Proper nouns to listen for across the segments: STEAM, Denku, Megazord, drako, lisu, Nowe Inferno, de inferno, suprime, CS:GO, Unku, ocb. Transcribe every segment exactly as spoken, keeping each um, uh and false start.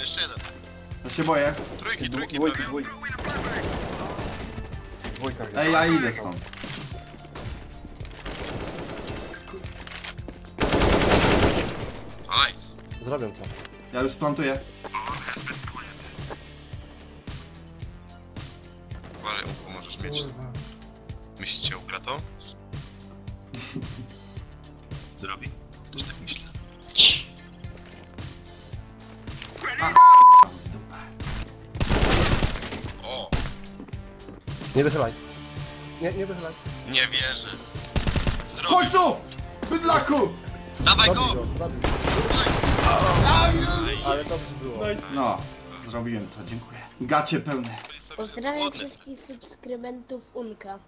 jeden, jeszcze jeden. Ja się boję. Trójki, trójki, trójki. Ej, ja idę stąd. Nice. Zrobię to. Ja już plantuję. Uważaj, uku możesz mieć. Myślicie o Krato? Zrobi? Też tak myślę. O! Nie wychylaj. Nie, nie wychylaj. Nie wierzę. Zrobi. Chodź tu! Bydlaku! Dawaj go! Zabij go. Ale dobrze było. No, zrobiłem to, dziękuję. Gacie pełne. Pozdrawiam wszystkich subskrybentów Unka.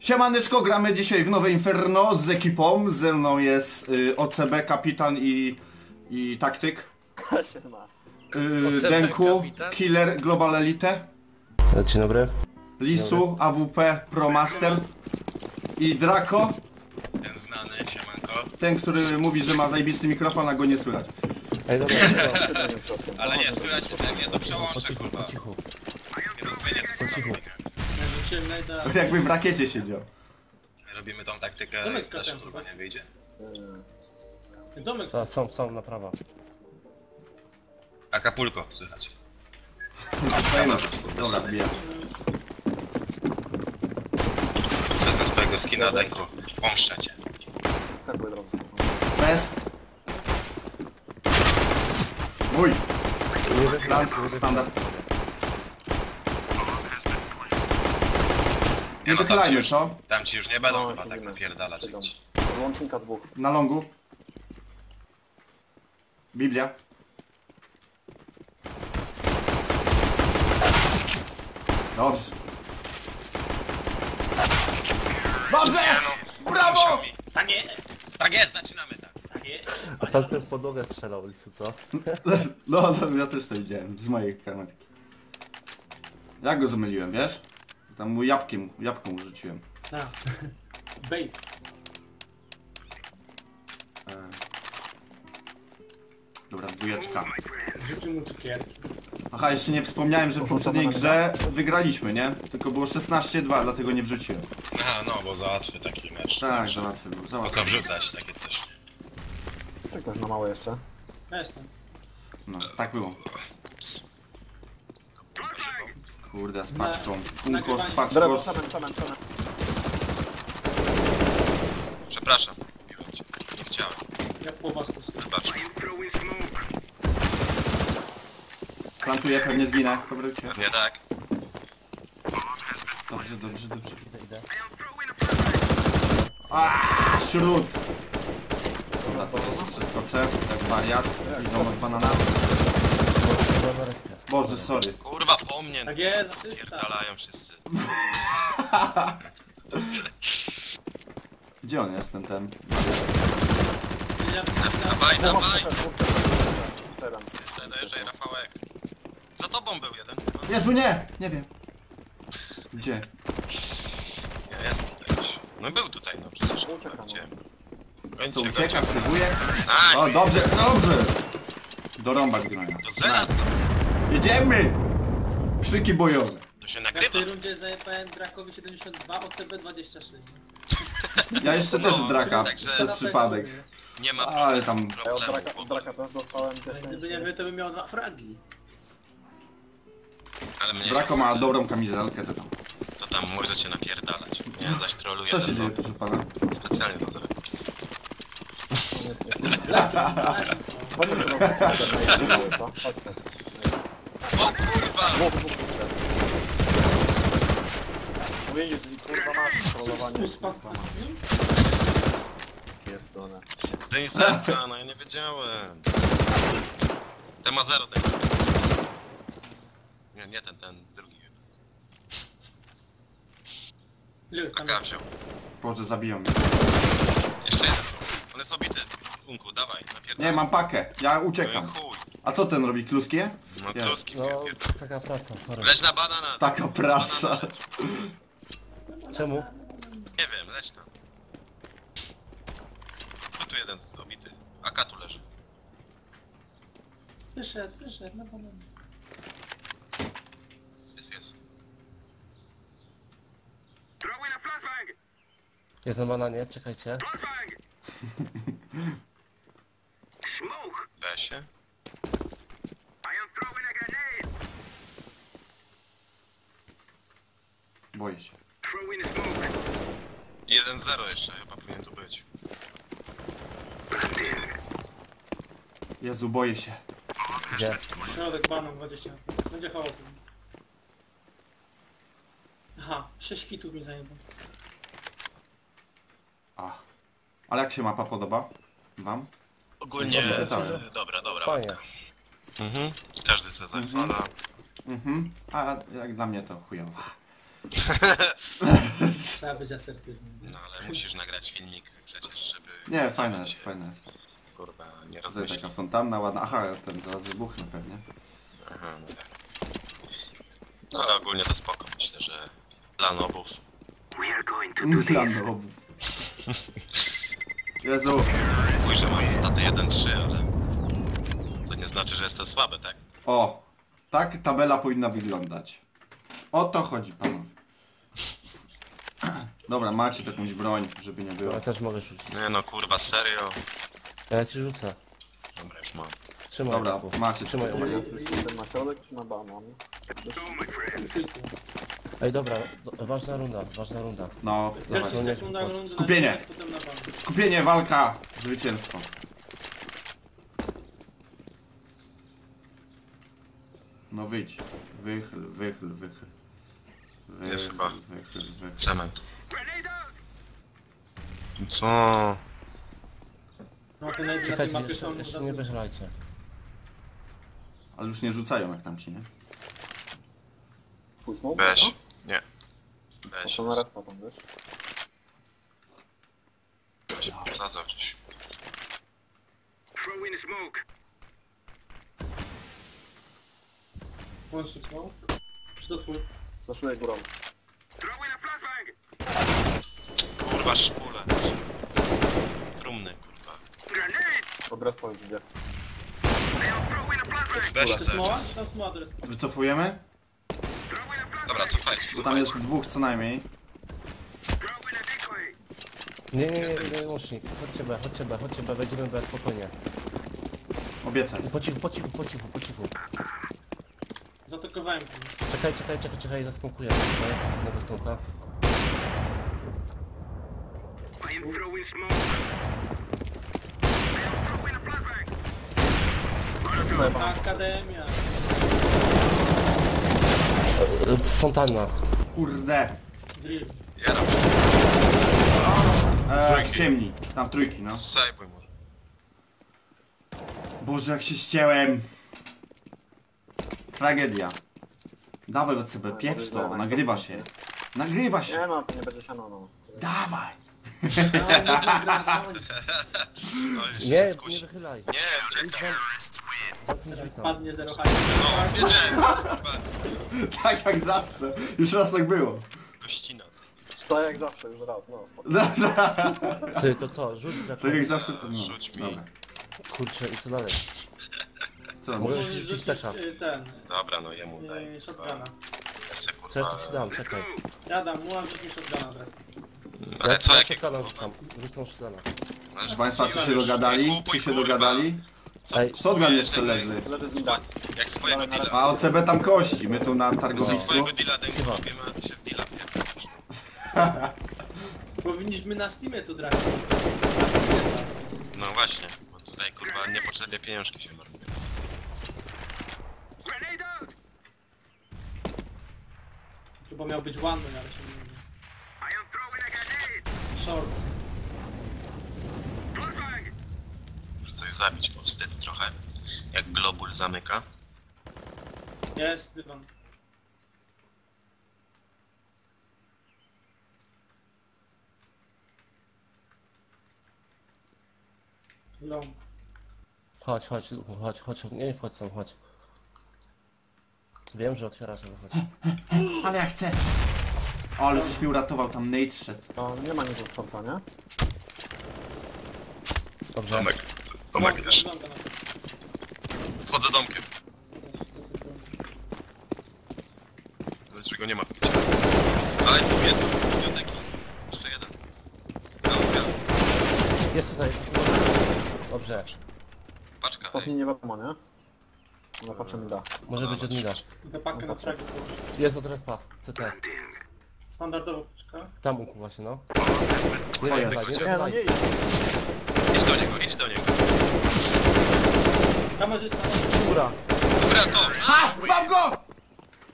Siemaneczko, gramy dzisiaj w Nowe Inferno z ekipą. Ze mną jest y, O C B, kapitan i, i taktyk. Y, Denku, killer, global elite. Dzień dobry. Lisu, A W P, Promaster. I Drako. Ten znany, siemanko. Ten, który mówi, że ma zajebisty mikrofon, a go nie słychać. Ej, dobra, ale nie, słychać mnie, to przełączę, kurwa. Po cichu, po cichu. Jakby w rakiecie siedział. Robimy tą taktykę, też kurwa nie wyjdzie. Domek. Są, są, na prawo. Acapulco, słychać. Dobra, wbijam. Przez twojego skina, Denku, pomszczę cię. Bez. Mój. Standard. Nie no, wychylajmy, co? Tam ci już nie będą no, chyba tak napierdalać. Łącznika dwóch. Na longu. Biblia. Dobrze. Dobrze! Brawo! Tak jest! Tak jest, zaczynamy tak. Tak jest. A tam ten podłogę strzelał, Lisu, co? No, no, ja też to widziałem, z mojej kamerki. Ja go zmyliłem, wiesz? Tam mu jabłkiem, jabłką rzuciłem. Tak. Bej. Dobra, dwójeczka. Rzucił mu cukierki. Aha, jeszcze nie wspomniałem, że w poprzedniej grze wygraliśmy, nie? Tylko było szesnaście dwa, dlatego nie wrzuciłem. Aha, no bo załatwy taki mecz. Tak, załatwy był, załatwy. Po co wrzucać takie coś? Czekasz na małe jeszcze? Ja jestem. No, tak było. Kurde, z paczką. Punko, z paczką. Brawo, samem, samem, samem. Przepraszam. Nie chciałem. Ja po was to zobaczę. Plantuję, pewnie zginę. Nie tak. Dobrze, dobrze, dobrze. Idę, idę. Aaaa, śród. Dobra, to przeskoczę. Jak wariat. Idą od banana. Boże, sorry. Kurwa, po mnie. Tak jest, pierdalają wszyscy. Gdzie on jest, ten ten? Dawaj, dawaj. Jeszcze dojeżdżaj, Rafałek. Za tobą był jeden. Jezu, nie! Nie wiem. Gdzie? Ja jestem tutaj. No był tutaj, no przecież. Gdzie? Co, ucieka, sybuje? O, dobrze, dobrze! Do rąba grania. To zaraz. Jedziemy! Krzyki bojowe. To się nagrywa. W tej rundzie zajebałem Drakowi siedemdziesiąt dwa, O C B dwadzieścia sześć. Ja jeszcze no, też Draka, przez przypadek. Nie ma problemu. Ale tam... Ja od Draka, od Draka też dostałem... Gdyby nie wy, to bym miał dwa fragi. Ale mnie Drako ma dobrą kamizelkę, to tam. To tam możecie napierdalać. Ja zaś troluję. Co się dzieje, proszę pana? Specjalnie to zrobię. O kurwa! Powiedzieć, że kurwa masz trollowanie, kurwa masz. Pierdolę. To jest serca, no ja nie wiedziałem. Ten ma zero tego. Nie, nie ten, ten drugi. Taka wziął. Boże, zabiją mnie. Jeszcze jeden. On jest obity. Unku, dawaj, napierdolę. Nie, mam pakę, ja uciekam. A co ten robi? Kluskie? No ja. Kluski. No, taka praca, sorry. Leż na banana. Taka praca. Czemu? Nie wiem. leśna. No tu jeden obity. A K tu leży. Wyszedł, wyszedł, no bo mamy. Jest, jest. Jest na bananie, czekajcie. Da się. Boję się. jeden zero jeszcze chyba powinien tu być. Jezu, boję się. Gdzie? Środek banan dwadzieścia. Będzie hałas. Aha, sześć kitów mi zajęło. A. Ale jak się mapa podoba? Wam? Ogólnie... Dobra, dobra, dobra. Fajnie. Mhm. Każdy se zakłada. Mhm. A jak dla mnie to chujowo. Trzeba być asertywny. No ale musisz nagrać filmik przecież, żeby... Nie, fajne jest, fajne jest. Kurwa, nie rozumiem. Taka fontanna ładna. Aha, ten zaraz wybuchnę pewnie. Aha, no tak. No ale ogólnie to spoko. Myślę, że plan obów. Plan obów. Jezu. Pójdź, że moje staty jeden trzy, ale... To nie znaczy, że jestem słaby, tak? O! Tak tabela powinna wyglądać. O to chodzi, panowie. Dobra, macie jakąś broń, żeby nie było. Ja też mogę rzucić. Nie no, kurwa, serio. Ja ci rzucę. Dobra, już mam. Trzymaj. Dobra, macie. Trzymaj. Na środek czy na banan? Ej, dobra, do, ważna runda, ważna runda. No, dobra. Skupienie. Skupienie, walka, zwycięstwo. No wyjdź. Wychyl, wychyl, wychyl. Wychyl, jest chyba. Wychyl, wychyl. Cement. Co? No to nawet na tej mapie są... Jeszcze nie wyżrajcie. Ale już nie rzucają jak tam ci, nie? Weź. Nie. Weź. To na raz potem, wiesz? Weź, posadzał gdzieś. Łączy co? Czy to twój? Zaszuję górą. Kurwa szpule. Trumny kurwa. Obraz po już idzie. To jest moła? To jest moła. Wycofujemy? Dobra, cofajcie. Bo tam jest dwóch co najmniej. Nie, nie, nie, nie, łącznik. Chodźcie B, chodźcie B, chodźcie B, będziemy B, spokojnie. Obiecaj. Po cichu, po cichu, po cichu, po cichu. Zatokowałem. Czekaj, czekaj, czekaj, czekaj, zasmokuję jednego smoka. Akademia. Fontanna. Kurde. Drill. Eee, ciemni. Tam trójki, no. Boże, jak się ścięłem. Tragedia. Dawaj O C B, pieprz to, nagrywa się. Nagrywa się. Nie no, to nie będzie się no, no. Dawaj. Nie, nie wychylaj. Nie, czekaj. Spadnie zero hajs. No, wiedziałem. Tak jak zawsze. Już raz tak było. Gościna. To jak zawsze, już raz, no. Ty, to co? Rzuć drako. Tak jak zawsze, no. Rzuć mi. Kurczę, i co dalej? Co, możesz rzucić teka. Dobra, no jemu daj. Shotguna. Co ja ci dam, czekaj. Ja dam, mułam, rzuć mi shotguna, brak. Ale co, jakie kanał rzucam? Rzucam shotguna. Proszę państwa, czy się dogadali? Czy się dogadali? Shotgun jeszcze leży. Jak swojego deala. A O C B tam kości, my tu na targowisku. Jak swojego deala, się w deala. Powinniśmy na Steamie to drać. No właśnie, bo tutaj kurwa niepotrzebne pieniążki się marnują. Chyba miał być one, ale się nie wiem. Short. Muszę coś zabić, bo wstyd trochę. Jak globul zamyka. Jest dywan. Long. Chodź, chodź, chodź, chodź, nie wchodź sam, chodź. Wiem, że otwierasz, ale chodź. Ale ja chcę. Ale żeś mi uratował, tam nade szedł. To nie ma nic od sorta, nie? Dobrze. Tomek, Tomek wiesz. Wchodzę domkiem. Dlaczego nie ma? Ale tu jest, tu biblioteki. Jeszcze jeden. Jest tutaj. Dobrze. Paczka. Ostatni nie wiadomo, nie? No patrzę mi da. Może być od mida. Idę pakę na trzech. Jest od respa. C T. Standardowa paczka. Tam uku właśnie, no. Nie, nie, nie, nie. Idź do niego, idź do niego. Kamerzysta. Dobra. Dobra to. A! Mam go!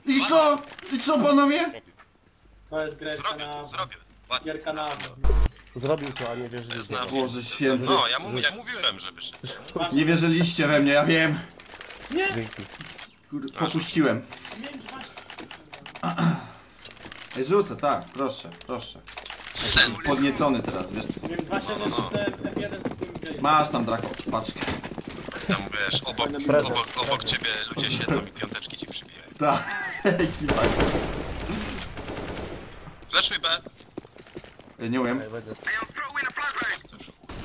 I co? I co panowie? To jest Gierka na... Gierka na... Zrobił to, a nie wierzyliście. Boże święty. No, ja, mu, ja mówiłem, żeby się... Nie wierzyliście we mnie, ja wiem. Nie! Kurde, popuściłem. Ej, rzucę, tak, proszę, proszę. Podniecony teraz, wiesz co? Masz tam, Drako, paczkę. Tam wiesz, obok, obok, obok ciebie ludzie siedzą i piąteczki ci przybijają. Tak, ekipa. Fleszuj B. Ej, nie umiem.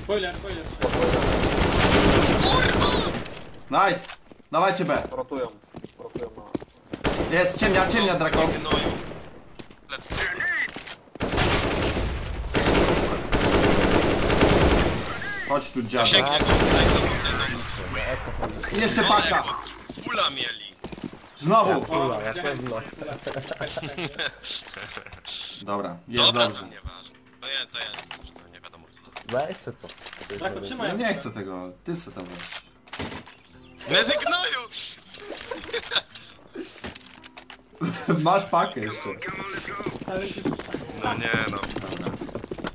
Spoiler, spoiler. Nice! Dawajcie B. Rotują. Rotują na... Jest, ciemnia, ciemnia, Drako. Chodź tu dziadek. Jeszcze paka. Kula mieli. Znowu. Kula, ja pewno. Dobra, jest dobrze. To jest, to jest. Nie wiadomo. Weź se to. Drako, trzymaj. Ja nie chcę tego, ty se to weź. Medyknoju! Masz pakę jeszcze. No nie no.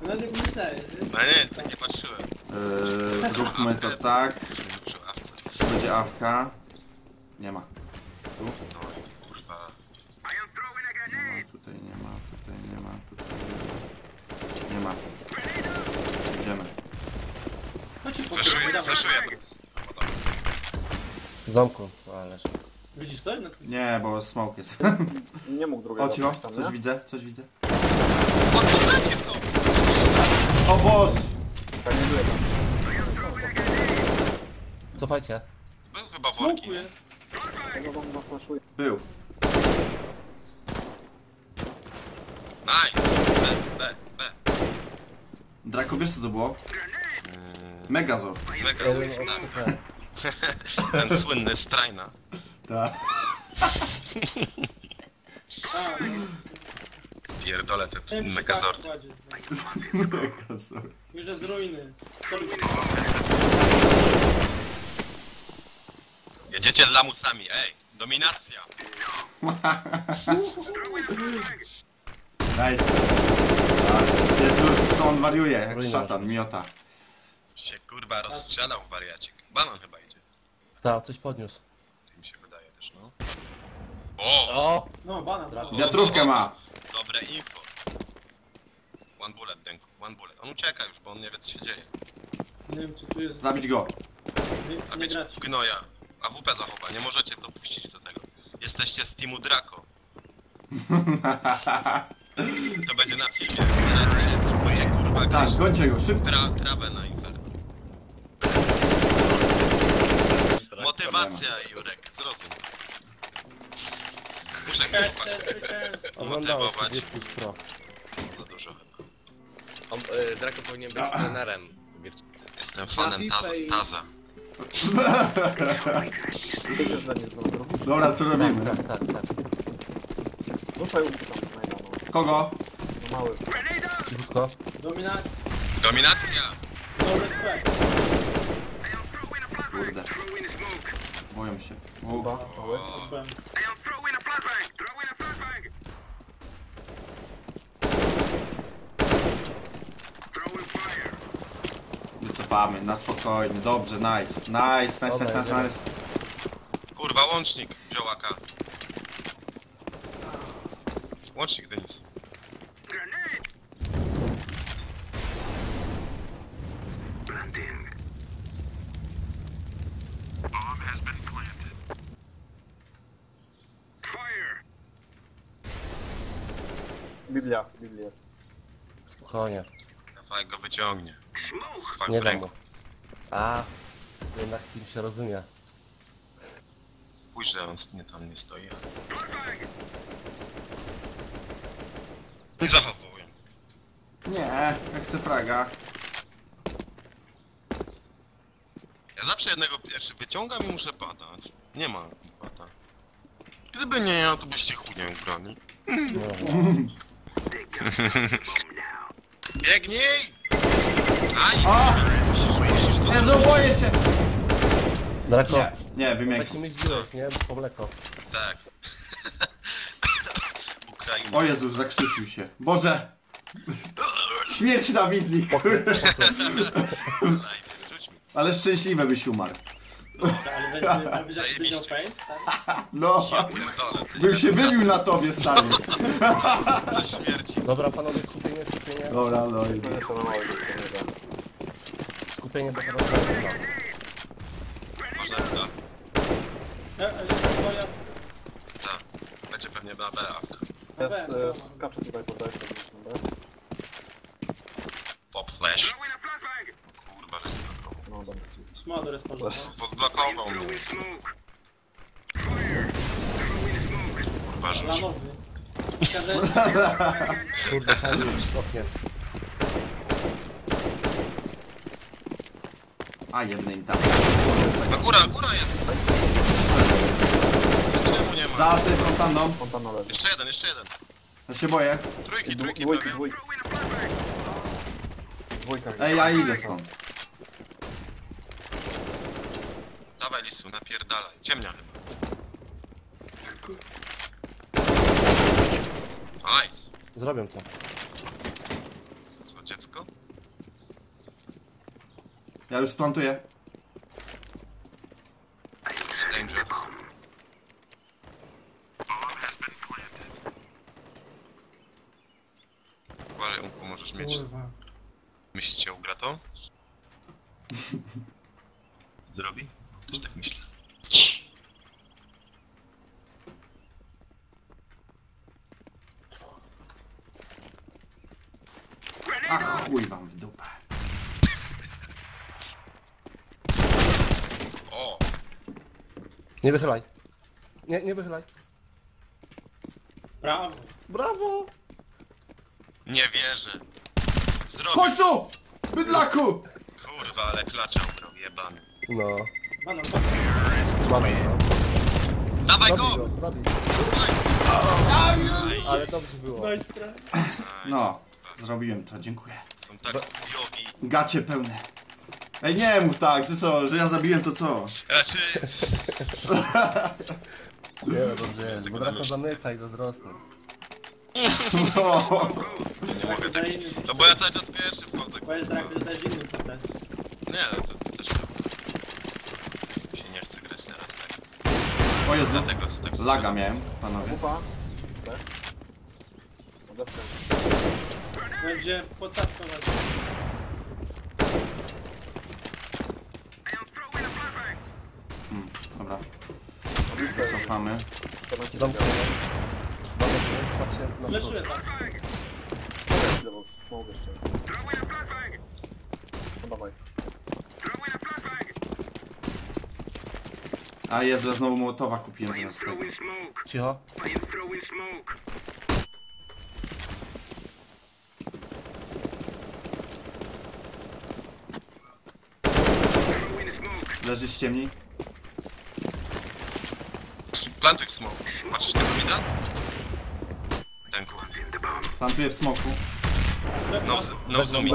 Medyk myślałem. No nie, tak nie patrzyłem. Eee, zróbmy to tak. Będzie awka. Nie ma. Tu? No kurwa. Nie ma, tutaj nie ma, tutaj nie ma, tutaj nie ma. Nie ma. Idziemy. Flaszuję, flaszuję. Z domku, ale... Widzisz coś? No, nie, bo smoke jest. Nie mógł drugiego. O cicho, coś, tam, coś widzę, coś widzę. O boss! Cofajcie. Był chyba worki. Był. Nice! B, B, B. Drako, wiesz co to było? Megazord. Megazord. Ten słynny strajna. Tak. Pierdolę te megazordy. Megazord. Już jest z ruiny. Jedziecie z lamusami, ej. Dominacja. Nice. Jezus, co on wariuje, jak szatan, miota. Się kurwa rozstrzelał wariacik. Banan chyba idzie. Tak, coś podniósł. To mi się wydaje też, no. O! O! No, banan. O, wiatrówkę o, ma! Dobre info. One bullet, Denku, one bullet. On ucieka już, bo on nie wie co się dzieje. Nie wiem co tu jest. Zabić go! Nie, zabić nie grać. Gnoja. A W P zachowa, nie możecie dopuścić do tego. Jesteście z teamu Drako. To będzie na filmie. Spróbujcie kurwa. Tak, kończę go, szybko. Tra, trawę na Inferno. Motywacja, Jurek, zrozum. Muszę kurwa motywować. Za dużo chyba. On, y, Drako powinien być trenerem. Jestem fanem Taza. taza. Dobra, co robimy? Tak, tak, tak. Kogo? Mały. Cichutko. Dominacja. Dominacja. Kurde. Boję się. Uba. Wycofamy, na spokojnie. Dobrze, nice. Nice, nice, nice, nice, nice. Kurwa, łącznik działaka. Łącznik, Denis. Biblia, Biblia jest. Spokojnie. Dawaj go wyciągnie. Nie dam go. A, jednak kim się rozumie. Pójdź, że on nie tam nie stoi. Zachowuję. Nie, ja chcę fraga. Ja zawsze jednego pierwszy wyciągam i muszę padać. Nie ma pata. Gdyby nie ja, to byście chudnie ubrani. Biegnij! O! Jezu, boję się! Drako. Nie, nie wymiękam. Taki myśl zilos, nie? Po mleko. Tak. O Jezu, zakrzyczył się. Boże! Śmierć na wizji! Ale szczęśliwe byś umarł. Ale będzie fame, stary? No, bym się wybił na tobie, stary. Dobra, panowie, skupienie, skupienie. Dobra, no i... Skupienie to chyba zrobię. Może to? Tak, będzie pewnie B A B. Jest, skaczę tutaj podaj. Pop flash. Kurwa, że jest. No dobra, smoder jest pożądany. Podblokował mnie. Kurwa, że... Kurde, hajdu, oknie. A, jednej tam. A góra, góra jest. Za tym fontanną. Fontanną leży. Jeszcze jeden, jeszcze jeden. Ja się boję. Trójki, trójki, dwójki, dwójki. Ej, ja idę stąd. Dawaj, Lisu, napierdalaj. Ciemnia chyba. Nice. Zrobię to. Co, dziecko? Ja już plantuję. Danger. Uważaj, Unku, możesz mieć... Myślicie o Grato? Zrobi? Też tak myślę. Ach, chuj wam w dupę. O! Nie wychylaj. Nie, nie wychylaj. Brawo. Brawo! Nie wierzę. Zrobię. Chodź tu! Bydlaku! Kurwa, ale klaczał, bro, jebany. No. Banan, banan. Dawaj go! Zabij go, zabij go. Ale dobrze było. No, zrobiłem to, dziękuję. Są tak chujowi. Gacie pełne. Ej, nie mów tak, ty co, że ja zabiłem to co? Znaczy... Nie, dobrze, bo Drako zamyka i zazdrosny. No. Nie mogę tak... No bo ja cały czas pierwszy wchodzę. Bo jest Drako, to jest inny co też. Nie, to też... Się nie chce grać teraz, tak. O Jezu, dlatego, tak laga miałem, panowie. Upa. Tak. Będzie podsadzką na to. Hmm, dobra. Cofamy. Domknę. Zleszuję tam. Mogę jeszcze. Dawaj. A jest, że znowu Mołotowa kupiłem zamiast tego. Cicho. Leży z ciemni. Plantuj w smoku. Patrzysz tego mida? Dęku. Plantuję w smoku. No, no zombie.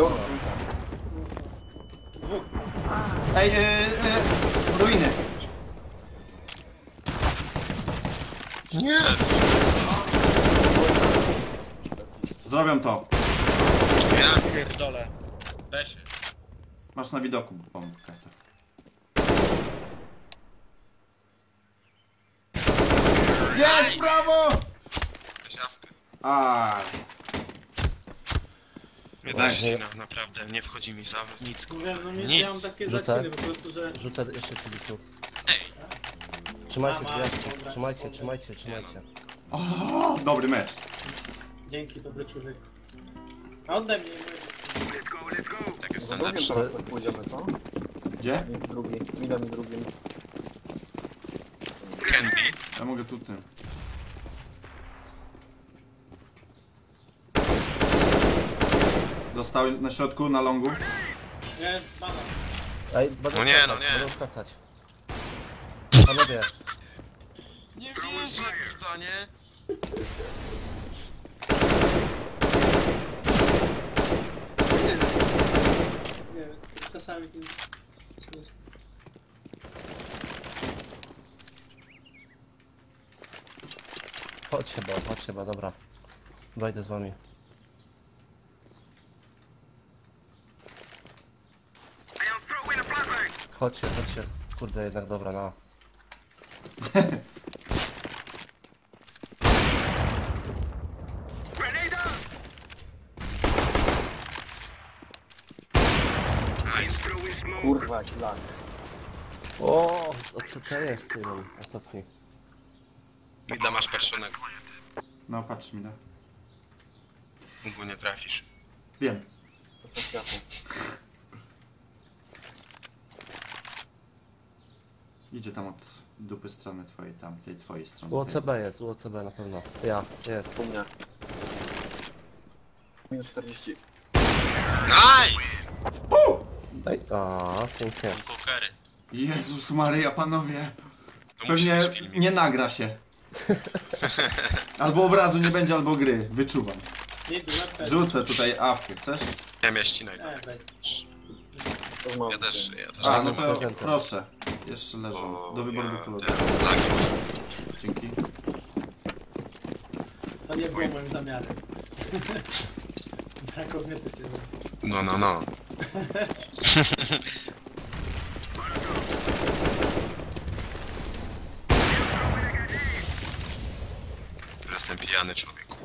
Ej, e, e, ruiny. Nie. Zrobią to. Ja pierdolę. Weź. Masz na widoku pompkę. Jest, brawo! Aaaa... Mnie da ścina, naprawdę, nie wchodzi mi za nic, kurwa, no, nic. Ja mam takie zaciny, po prostu, że... Rzucę jeszcze cybiców. Ej! Trzymajcie, trzymajcie, trzymajcie, trzymajcie. O, dobry mecz. Dzięki, dobry człowiek. A oddaj mnie. Let's go, let's go. Tak jest standardnie. Pójdziemy, co? Gdzie? Drugi, minę drugi. Ja mogę tu tym. Dostałem na środku, na longu. Nie, spadam. Ej, no nie, no nie. Będą skacać. Panowie. Nie wierzę, kurwa, nie? Nie wiem, czasami... Chodź chyba, chodź chyba, dobra. Wejdę z wami. Chodźcie, chodźcie. Kurde, jednak dobra, no. Kurwa, ślak. O, co to jest ty, ostatni. Mida masz patrzonego. No, patrz mi na. Mógł nie trafisz. Wiem. Idzie tam od dupy strony twojej, tam, tej twojej strony. o ce be jest, o ce be na pewno. Ja, jest. U mnie. Minus czterdzieści. Daj! Aaa, pięknie. Jezus Maryja, panowie. Pewnie nie nagra się. Albo obrazu nie będzie, albo gry. Wyczuwam. Rzucę tutaj awkę, chcesz? Ja mnie ścinaj. Ja też, ja też. A, no to proszę. Jeszcze leżą. Do wyboru do Dzięki. To nie było moim zamiarem. Tak kobiety cię. No, no, no. Teraz ten pijany człowieku.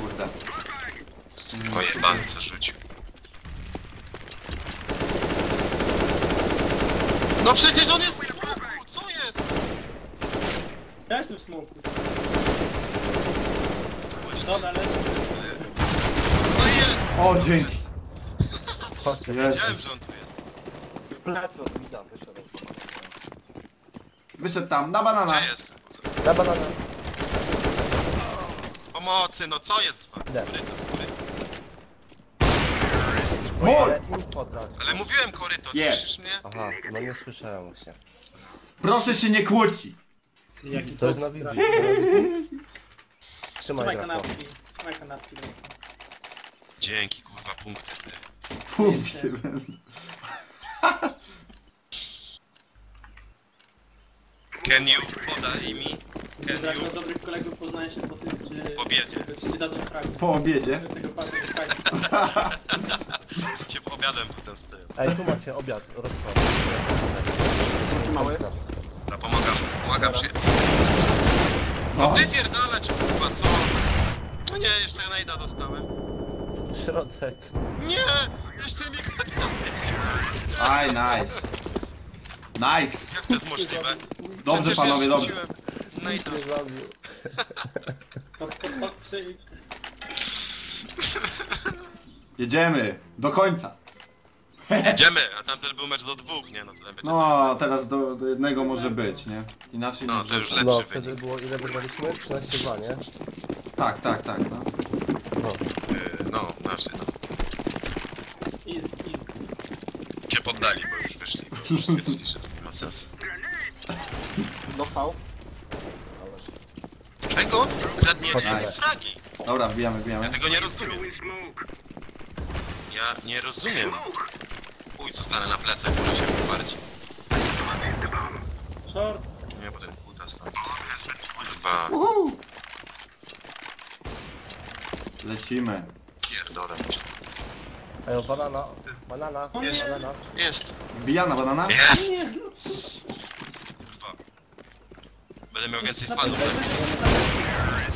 Kurde. Ojebany co rzucił. No przecież on jest w smoku! Co jest? Ja jestem w smoku. Dobra, lecz. O, dzięki. Wiedziałem, że on tu jest. Plecy od mida wyszedł. Wyszedł tam, na banana. Na banana. Pomocy, no co jest? Ale, ale mówiłem koryto, yeah. Słyszysz mnie? Aha, no nie słyszałem się. Proszę się nie kłóci! Jaki to jest na wizji. Trzymaj, Trzymaj kanapki. Trzymaj kanapki. Dzięki kurwa, punkty ty. Punkty Can you podaj mi? Can you? Dobrych kolegów poznaję się po tym, czy... Po obiedzie. Czy ci dadzą fragment. Po obiedzie? Cię obiadem potem z tyłu. Ej, tu macie obiad, rozkład. Czy mały? No pomagam, pomagam się. No ty pierdala, czy kurwa, co? No nie, jeszcze najda dostałem. Środek. Nie, jeszcze nie gadam. Aj, nice. Nice. Jak to jest możliwe? Dobrze panowie, dobrze. Najda. Jedziemy! Do końca! Jedziemy! A tamten był mecz do dwóch, nie? No, będzie no teraz do, do jednego może być, nie? Inaczej no, nie to już lepszy. No, wtedy wynik. Było ile wygraliśmy? trzynaście dwa, nie? Tak, tak, tak, no. No, yy, no znaczy no. Easy, easy. Cię poddali, bo już wyszli, bo już stwierdzili, że to nie ma sensu. Dostał? Czego? Kradniecie mi fragi! Dobra, wbijamy, wbijamy. Ja tego nie rozumiem. Ja nie rozumiem. Uj, zostanę na plecach, może się poparć. Short. Nie, bo ten puta stąd. Kurwa. Lecimy. Pierdolę. Ej, banana. Banana. Jest. Banana. Jest. Wbijana banana? Jest. Kurwa. Będę miał więcej fanów.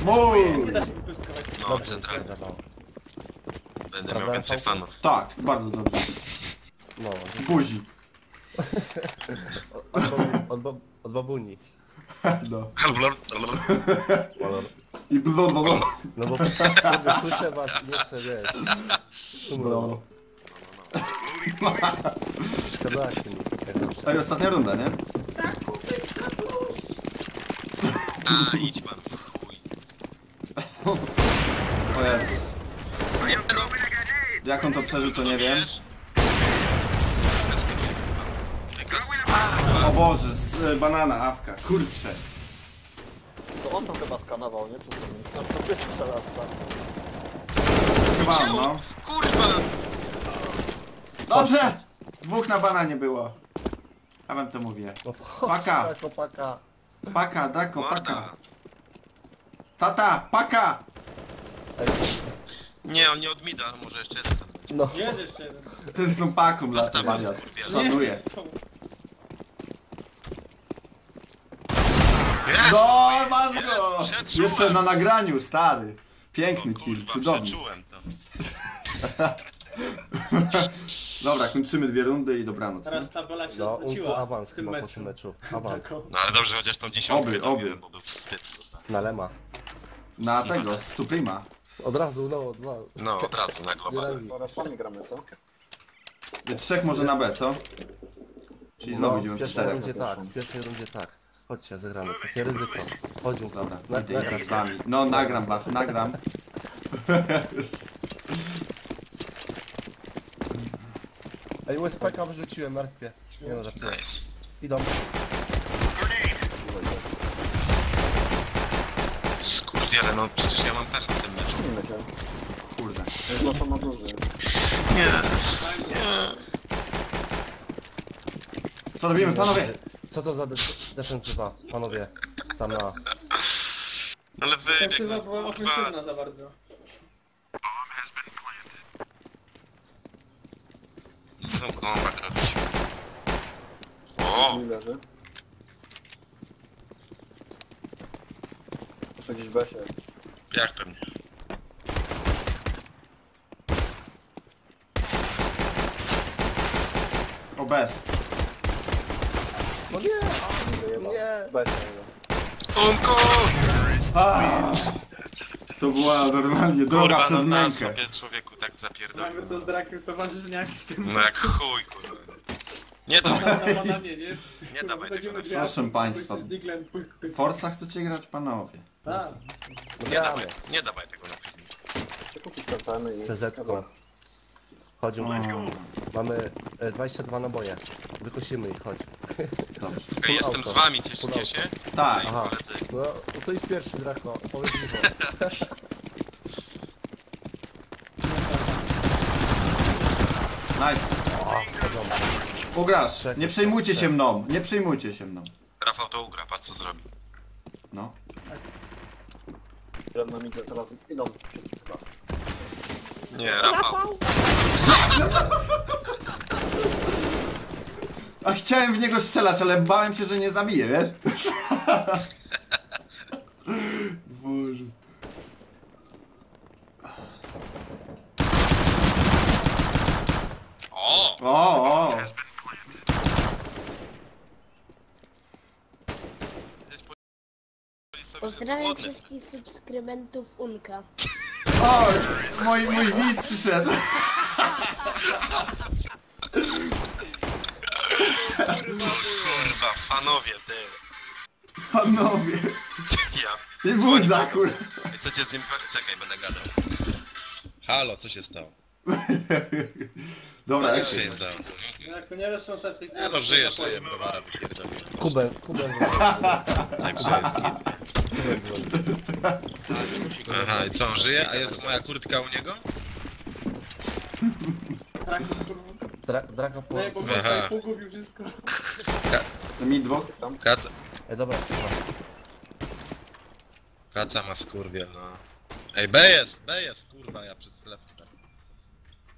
Mój! Nie da się wypuskować. No, centralnie. Będę Prawda miał więcej fanów. Tak, bardzo dobrze. No. Buzi. Od babuni. No. I blub, blub. No bo kiedy słyszę was i nie chcę wiesz. No. Szkoda się mi. To jest ostatnia runda, nie? Tak, kubeczka plus. A, idź pan w chuj. O Jezus. Jak on to przeżył, to nie wiem. O Boże, z banana, awka, kurczę. To on to chyba skanował, nie? Aż to ty strzelasz, tak? Chyba on, no. Kurwa! Dobrze! Dwóch na bananie było. Ja wam to mówię. Paka! Paka, drako, paka! Tata, paka! Nie, on nie od mida, może jeszcze jeden. No. Jest jeszcze jeden. To jest lumpaku, blady, wariat. Szanuję. Yes, no, mam go! Yes, jeszcze na nagraniu, stary. Piękny kill, cudowny. To. Dobra, kończymy dwie rundy i dobranoc. Teraz tabela się no, odwróciła awans w tym meczu. meczu. Awans. No ale dobrze, chociaż tą dziesiątkę dobiłem, bo był wstyd. Na Lema. Na tego, z Suprime'a. Od razu, no, od razu. No, od razu, na globalnie. Teraz pan nie gramy, co? Trzech może na B, co? Czyli znowu idziemy w czterech. W pierwszej rundzie tak. Chodźcie, zagramy, takie ryzyko. Chodź, dobra, nagram z wami. No, nagram was, nagram. Ej, U S P K wyrzuciłem, martwię. Nie no, żartuję. Idą. Skurwiele, no przecież ja mam perfekt w tym meczu. Kurde. No to ma duży. Nie. Co robimy, panowie? Co to za defensywa, panowie? Tam na... Ale wy... Defensywa była ofensywna za bardzo. Znowu bombę robić. Ooo! Muszę gdzieś Besie. Jak pewnie. O bez. No nie! Nie! Onko! To była normalnie droga kurwa, przez mękę. Kurwa, na nas człowieku tak zapierdolił. Mamy to z drakiem towarzywniaki w tym meczu. No jak chuj, kurwa. Nie dawaj. Nie, nie, nie dawaj tego. Proszę państwa, Forza chcecie grać, panowie? Tak. Nie dawaj, nie dawaj tego na chwilę. C Z-ką. Chodź, mamy dwadzieścia dwa naboje. Wykosimy ich, chodź. Słuchaj, jestem auto. Z wami, cieszycie się? Tak. Aha. No, to jest pierwszy, drako. Powiedz mi nice. O, ugrasz. Nie przejmujcie się mną. Nie przejmujcie się mną. Rafał to ugra, patrz co zrobi. No. Żadna mi teraz idą. Nie, Rafał. A chciałem w niego strzelać, ale bałem się, że nie zabiję, wiesz? Boże. O! O! O! Pozdrawiam wszystkich subskrybentów Unka. O! Mój, mój widz przyszedł. Kurwa, fanowie, ty. Fanowie. Ja. I buza, kurwa. Co cię z nim... Czekaj, będę gadał. Halo, co się stało? Dobra, jak się nie stało? Jak nie resztą serce... Ja no żyję, żyję, browara wyświerdzawię. Kubę, Kubę. Aha, i co, on żyje? A jest moja kurtka u niego? Dra Draka po... Nie, bo Kaca pogubił wszystko. To mi dwóch tam. Kaca... Ej, dobra, słucham. Kaca ma skurwiel, no. Ej, B jest! B jest, kurwa, ja przed slepem.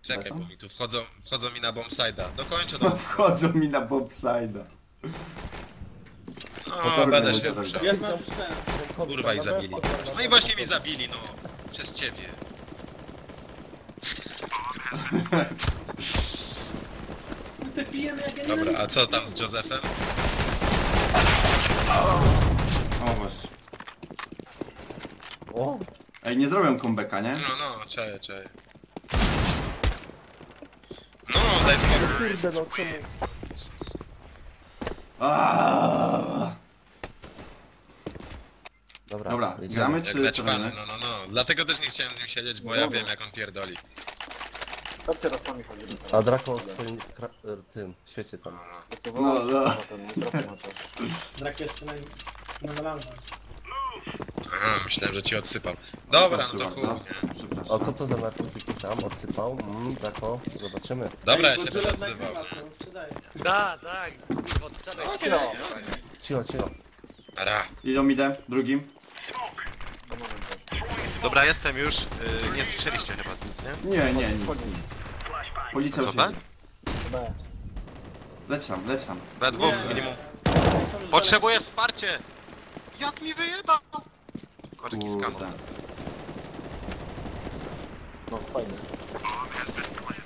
Czekaj, bo mi tu wchodzą, wchodzą mi na bombside'a. Dokończę to. Wchodzą mi na bombside'a. No, będę się ruszał. Kurwa, i zabili. No i właśnie mi zabili, no. Przez ciebie. Dobra, a co tam z Josephem? O, właśnie. O! Ej, nie zrobię comebacka, nie? No, no, czaję, czaję. No, daj mi go. Dobra, Dobra gramy czy grać panu, no, no, no. Dlatego też nie chciałem z nim siedzieć, bo no, ja wiem jak on pierdoli. To teraz sami chodzi. A Drako w swoim tym świecie tam. No, no, no. no. Drako jeszcze na, na melanżu. A, myślałem, że ci odsypał. Dobra, no to chuj. O, co to za narkotyki tam odsypał? Mm, Drako, zobaczymy. Dobra, ja się będę odzywał. Da, tak, kurwa, odczadaj. Cicho, cicho. Ara. Idą, idę, drugim. Dobra, jestem już. Yy, nie słyszeliście chyba nic, nie? Nie, nie, nie. Policja już siedzi. Leć tam, leć tam. Na dwóch, minimum. Potrzebuję wsparcie! Jak mi wyjebał! Korki z kanon. No, fajnie.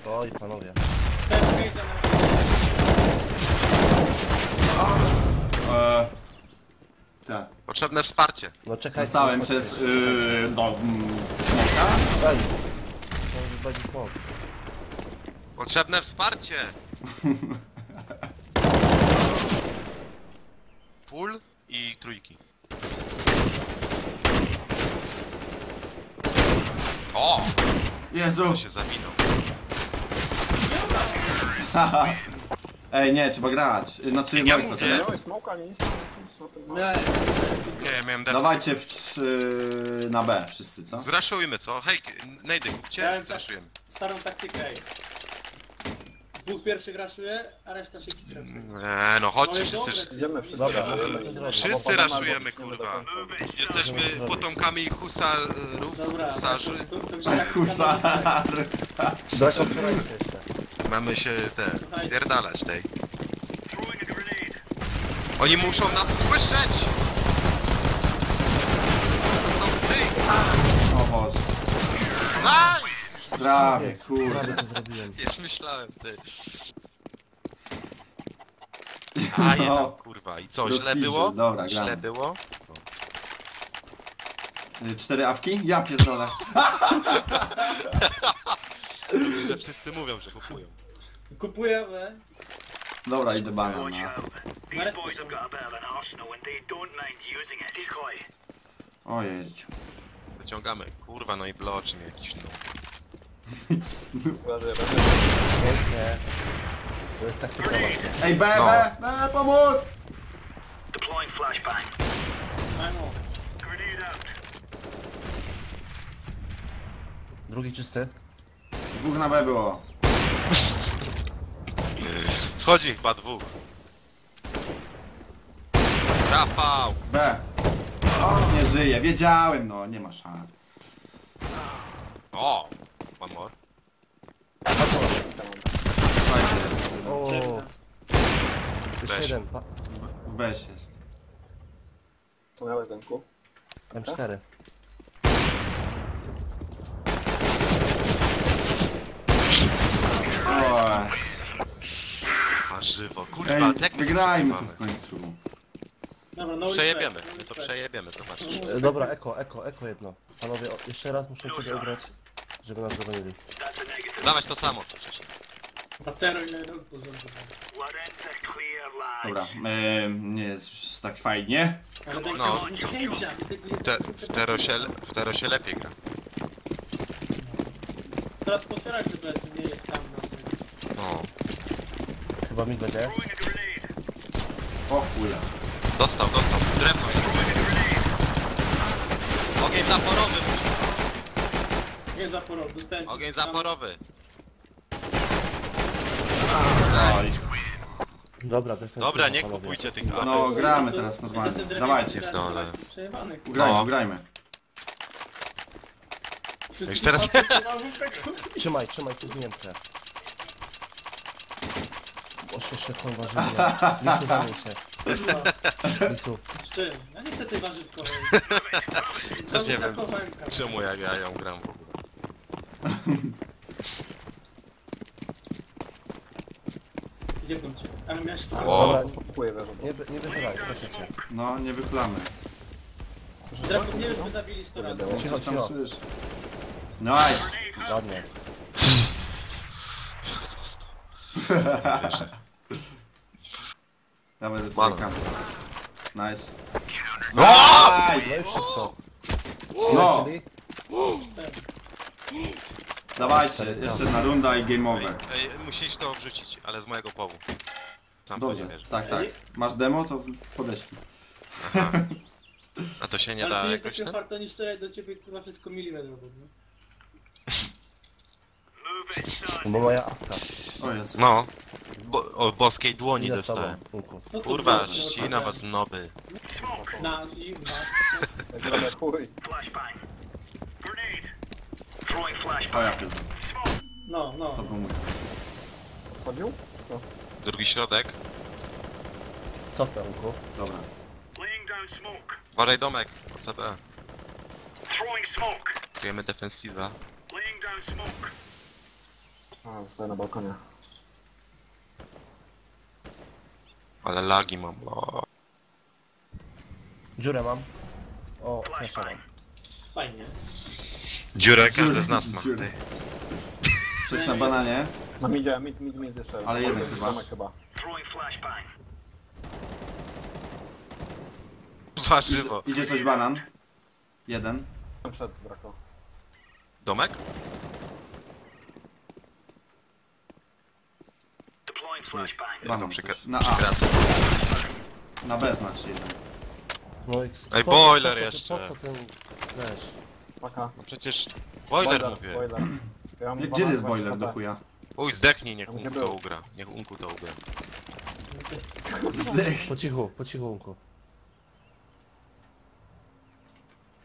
Oj, panowie. Eee... Tak. Potrzebne wsparcie. No czekaj. Zostałem przez yy, do smoka. Smok. Potrzebne wsparcie. Pól i trójki. O! Jezu! To się zawinął. Ej, nie, trzeba grać. Znaczy, ja mówię. Nie, miałem dead. Dawajcie w trzy na B wszyscy, co? Zraszujmy, co? Hej, najdy kupcie, zraszujemy. Starą taktykę. Dwóch pierwszych raszuje, a reszta się kitrem. Eee, no chodźcie wszyscy. Wszyscy raszujemy, kurwa. Jesteśmy potomkami husarów, husarzy. Husarów. Mamy się te... pierdalać tej. Oni muszą nas słyszeć! To są ty! O Boże. Nice! Prawie, kurwa. Już myślałem, ty. A no. Jedna, kurwa. I co, źle było? Dobra, źle było? Cztery awki? Ja pierdolę. Że wszyscy mówią, że kupują. Kupujemy. Dobra, idę banan. Ojej. Wyciągamy. Kurwa, no i bloczy mi jakiś no. To jest taki problem. Ej, B, B, B, pomóż! Deploying flashbang. Drugi czysty. Dwóch na B było. Schodzi chyba dwóch. Rafał! B! O, nie żyje, wiedziałem, no, nie ma szans. O! One more. O! Jeszcze jeden. Weź jest. Miałeś ręku? M cztery. Żywo, kurwa, jak wygrajmy to w końcu. Dobra, no przejebiemy, my to przejebiemy, zobaczcie. Dobra, eko, eko, eko jedno. Panowie, o, jeszcze raz muszę ciebie ubrać, żeby nas zawonili. Dawać to samo, co wcześniej. Dobra, yy, nie jest tak fajnie. No, w tero się, w tero się lepiej gra. Teraz potwierać, że bez nie jest tam. No. Chyba mi będzie. O chuja. Dostał, dostał. Drewno jest. Ogień zaporowy. Ogień zaporowy. Dostałem. Ogień zaporowy. Dobra, Dobra, nie kupujcie tych. No, no gramy teraz normalnie. Dawajcie. Ugrajmy, ugrajmy. Teraz... trzymaj, trzymaj tu zdjęcie. Jeszcze tą warzywkę. Lisu, zamień się. Lisu. Z czym? Ja nie chcę tej warzywką. Też nie wiem, czemu jak ja ją gram w ogóle. Nie wiem, czemu. Ale miałeś fajne. Nie, nie wychylaj, proszę cię. No, nie wyplamy. Słyszysz? Nie byśmy zabili sto razy. Cicho, cicho. Nice! Ładnie. Damy do twarka. Nice. Nice! No! Dawajcie, jeszcze na runda i game over. Ej, ej, musisz to wrzucić, ale z mojego powu. Sam dobrze, tak, tak. Masz demo, to podeślij. A to się nie ale da jakoś, tak? Ale ty farta niż ja do ciebie chyba wszystko milimetrów, no? Bo moja apka. O Jezu. No. Bo, o boskiej dłoni ja dostałem. No kurwa, ścina was noby. Na i was. Chuj. No, no. To był mój. Wchodził? Czy co? Drugi środek. Co w kierunku? Dobra. Uważaj domek, O C B. Kryjemy defensywa. A, zostaję na balkonie. Ale lagi mam, bo... Dziurę mam. O, jeszcze mam. Fajnie. Dziurę każdy z nas ma. Coś na bananie? Mam idzie, mid, mid, mid jeszcze. Ale jeden chyba. Warzywo. Idzie coś banan. Jeden. Przed drako. Domek? Banan przykład. Na A. Na B znaczy jeden. No i ej, boiler jeszcze. Po co ten... Weź. Paka. No przecież... Boiler, boiler mówię. Boiler. Ja gdzie banan, jest boiler do chuja? Uj, zdechnij, niech Unku to ugra. Niech Unku to ugra. Po cichu, po cichu Unku.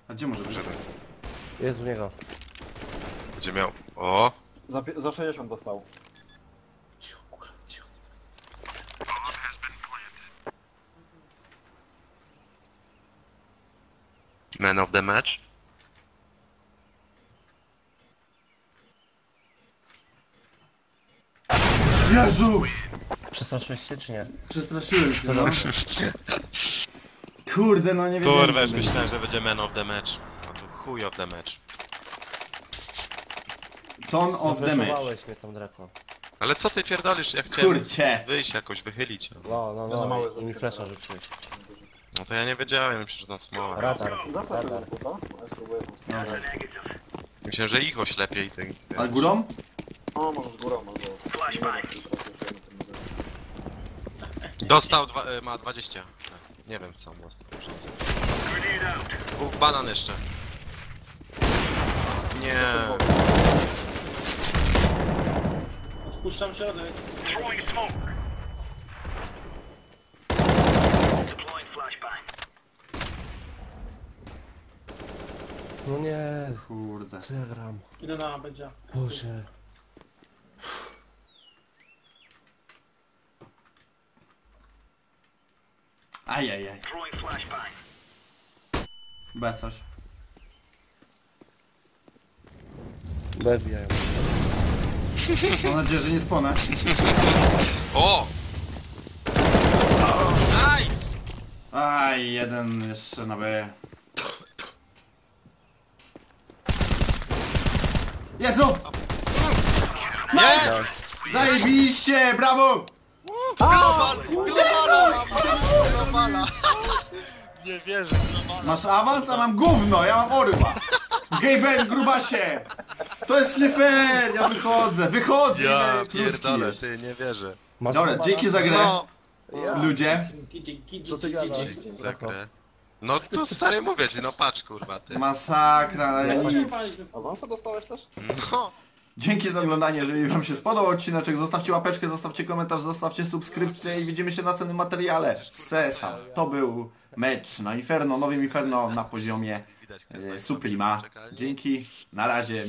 A gdzie może wyszedł? Jest u niego. Gdzie miał? O. Za, za sześćdziesiąt dostał. Cicho, ukradł, cicho. Man of the match? Jezu! Przestraszyłeś się czy nie? Przestraszyłem się, no. Kurde, no nie wiem. Kurwa, myślałem, że będzie man of the match. A tu chuj of the match. Ton of no, the match. Mnie tą draką. Ale co ty pierdolisz? Ja chciałem kurcie wyjść jakoś, wychylić. No, no, no, no mi flesza rzuciłeś. No to ja nie wiedziałem, że nas mało. Radar, radar. Radar. Myślałem, że ich oślepie i tak. A górą? O, może z górą, może. Dostał, dwa, ma dwadzieścia. Nie wiem co on dostał. Uf, banan jeszcze. Nie. Odpuszczam środek. No nie, kurde. Co ja gram? Idę na będzie. Boże. Ajajaj. B coś. B wbijają. Mam nadzieję, że nie sponę. O! Nice! Aj, jeden jeszcze na B. Jezu! Yes! Zajebiście! Brawo! Global! Globala! Globala! Nie wierzę, globala! Masz awans, a mam gówno, ja mam orła! Gejben, grubasie! To jest nie fair, ja wychodzę, wychodzę! Ja pierdolę, ty nie wierzę. Dobra, dzięki za grę, ludzie. Co ty gadasz? Dzięki za grę. No tu stary mówię ci, no patrz kurwa ty. Masakra, ja nic. Awansa dostałeś też? No. Dzięki za oglądanie, jeżeli wam się spodobał odcineczek, zostawcie łapeczkę, zostawcie komentarz, zostawcie subskrypcję i widzimy się na następnym materiale z C S a. To był mecz na Inferno, Nowym Inferno na poziomie e, Suprima. Dzięki, na razie.